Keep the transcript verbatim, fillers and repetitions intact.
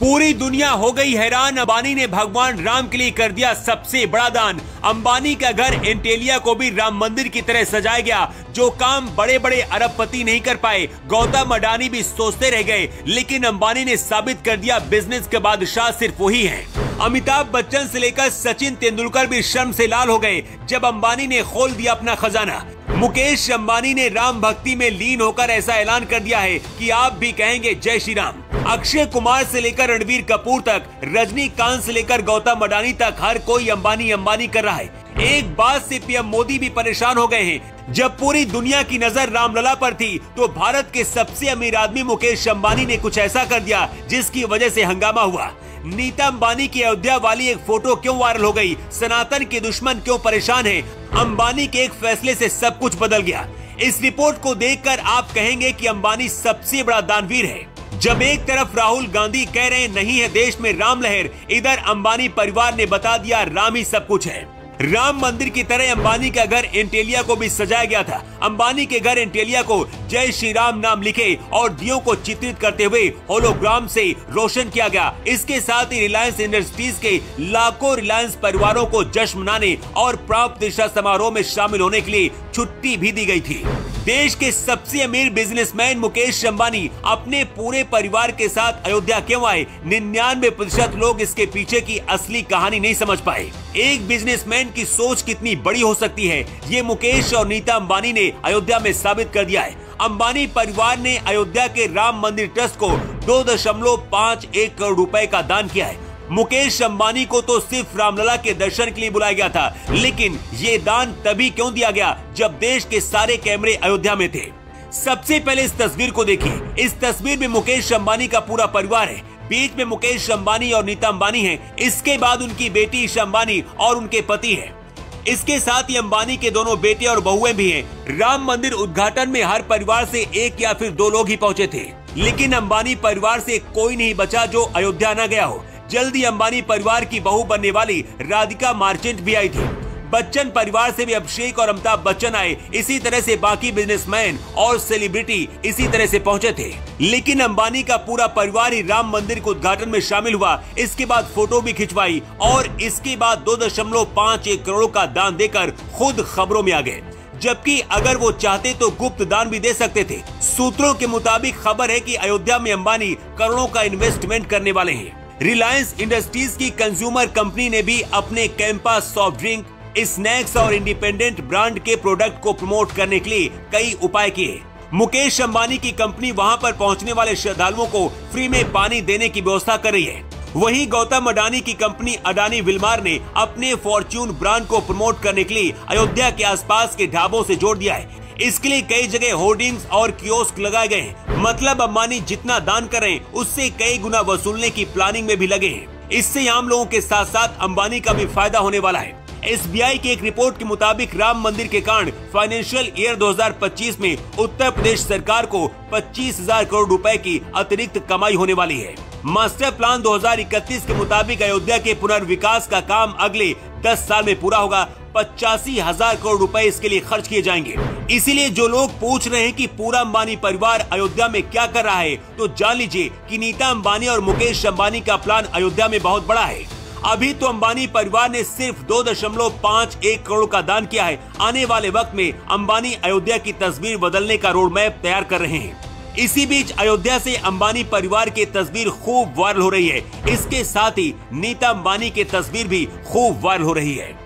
पूरी दुनिया हो गई हैरान। अम्बानी ने भगवान राम के लिए कर दिया सबसे बड़ा दान। अम्बानी का घर एंटीलिया को भी राम मंदिर की तरह सजाया गया, जो काम बड़े बड़े अरबपति नहीं कर पाए। गौतम अडानी भी सोचते रह गए, लेकिन अम्बानी ने साबित कर दिया बिजनेस के बादशाह सिर्फ वही हैं। अमिताभ बच्चन से लेकर सचिन तेंदुलकर भी शर्म से लाल हो गए जब अम्बानी ने खोल दिया अपना खजाना। मुकेश अम्बानी ने राम भक्ति में लीन होकर ऐसा ऐलान कर दिया है कि आप भी कहेंगे जय श्री राम। अक्षय कुमार से लेकर रणवीर कपूर तक, रजनीकांत से लेकर गौतम अडानी तक, हर कोई अम्बानी अम्बानी कर रहा है। एक बात से पीएम मोदी भी परेशान हो गए हैं। जब पूरी दुनिया की नजर रामलला पर थी, तो भारत के सबसे अमीर आदमी मुकेश अम्बानी ने कुछ ऐसा कर दिया जिसकी वजह से हंगामा हुआ। नीता अम्बानी की अयोध्या वाली एक फोटो क्यों वायरल हो गई? सनातन के दुश्मन क्यों परेशान है? अम्बानी के एक फैसले से सब कुछ बदल गया। इस रिपोर्ट को देखकर आप कहेंगे कि अम्बानी सबसे बड़ा दानवीर है। जब एक तरफ राहुल गांधी कह रहे नहीं है देश में राम लहर, इधर अम्बानी परिवार ने बता दिया राम ही सब कुछ है। राम मंदिर की तरह अम्बानी का घर एंटीलिया को भी सजाया गया था। अम्बानी के घर एंटीलिया को जय श्री राम नाम लिखे और दियों को चित्रित करते हुए होलोग्राम से रोशन किया गया। इसके साथ ही रिलायंस इंडस्ट्रीज के लाखों रिलायंस परिवारों को जश्न मनाने और प्राप्त दिशा समारोह में शामिल होने के लिए छुट्टी भी दी गई थी। देश के सबसे अमीर बिजनेसमैन मुकेश अम्बानी अपने पूरे परिवार के साथ अयोध्या क्यों आए? निन्यानवे प्रतिशत लोग इसके पीछे की असली कहानी नहीं समझ पाए। एक बिजनेसमैन की सोच कितनी बड़ी हो सकती है, ये मुकेश और नीता अम्बानी ने अयोध्या में साबित कर दिया है। अम्बानी परिवार ने अयोध्या के राम मंदिर ट्रस्ट को दो दशमलव पाँच एक करोड़ रुपए का दान किया है। मुकेश अम्बानी को तो सिर्फ रामलला के दर्शन के लिए बुलाया गया था, लेकिन ये दान तभी क्यों दिया गया जब देश के सारे कैमरे अयोध्या में थे? सबसे पहले इस तस्वीर को देखिए। इस तस्वीर में मुकेश अम्बानी का पूरा परिवार है। बीच में मुकेश अम्बानी और नीता अम्बानी हैं। इसके बाद उनकी बेटी ईशा अम्बानी और उनके पति हैं। इसके साथ ही अम्बानी के दोनों बेटे और बहुएं भी हैं। राम मंदिर उद्घाटन में हर परिवार से एक या फिर दो लोग ही पहुंचे थे, लेकिन अम्बानी परिवार से कोई नहीं बचा जो अयोध्या न गया हो। जल्दी अम्बानी परिवार की बहू बनने वाली राधिका मार्चेंट भी आई थी। बच्चन परिवार से भी अभिषेक और अमिताभ बच्चन आए। इसी तरह से बाकी बिजनेसमैन और सेलिब्रिटी इसी तरह से पहुंचे थे, लेकिन अम्बानी का पूरा परिवार ही राम मंदिर के उद्घाटन में शामिल हुआ। इसके बाद फोटो भी खिंचवाई और इसके बाद दो दशमलव पाँच एक करोड़ का दान देकर खुद खबरों में आ गए, जबकि अगर वो चाहते तो गुप्त दान भी दे सकते थे। सूत्रों के मुताबिक खबर है कि अयोध्या में अम्बानी करोड़ों का इन्वेस्टमेंट करने वाले हैं। रिलायंस इंडस्ट्रीज की कंज्यूमर कंपनी ने भी अपने कैंपा सॉफ्ट ड्रिंक, स्नैक्स और इंडिपेंडेंट ब्रांड के प्रोडक्ट को प्रमोट करने के लिए कई उपाय किए। मुकेश अम्बानी की कंपनी वहां पर पहुंचने वाले श्रद्धालुओं को फ्री में पानी देने की व्यवस्था कर रही है। वहीं गौतम अडानी की कंपनी अडानी विलमार ने अपने फोर्च्यून ब्रांड को प्रमोट करने के लिए अयोध्या के आसपास के ढाबों से जोड़ दिया है। इसके लिए कई जगह होर्डिंग्स और कियोस्क लगाए गए हैं। मतलब अम्बानी जितना दान करें उससे कई गुना वसूलने की प्लानिंग में भी लगे हैं। इससे आम लोगों के साथ साथ अम्बानी का भी फायदा होने वाला है। एसबीआई की एक रिपोर्ट के मुताबिक राम मंदिर के कारण फाइनेंशियल ईयर दो हजार पच्चीस में उत्तर प्रदेश सरकार को पच्चीस हजार करोड़ रुपए की अतिरिक्त कमाई होने वाली है। मास्टर प्लान दो हजार इकतीस के मुताबिक अयोध्या के पुनर्विकास का काम अगले दस साल में पूरा होगा। पचासी हजार करोड़ रुपए इसके लिए खर्च किए जाएंगे। इसीलिए जो लोग पूछ रहे हैं कि पूरा अम्बानी परिवार अयोध्या में क्या कर रहा है, तो जान लीजिए कि नीता अम्बानी और मुकेश अम्बानी का प्लान अयोध्या में बहुत बड़ा है। अभी तो अम्बानी परिवार ने सिर्फ दो दशमलव पाँच एक करोड़ का दान किया है। आने वाले वक्त में अम्बानी अयोध्या की तस्वीर बदलने का रोड मैप तैयार कर रहे हैं। इसी बीच अयोध्या से अम्बानी परिवार की तस्वीर खूब वायरल हो रही है। इसके साथ ही नीता अम्बानी की तस्वीर भी खूब वायरल हो रही है।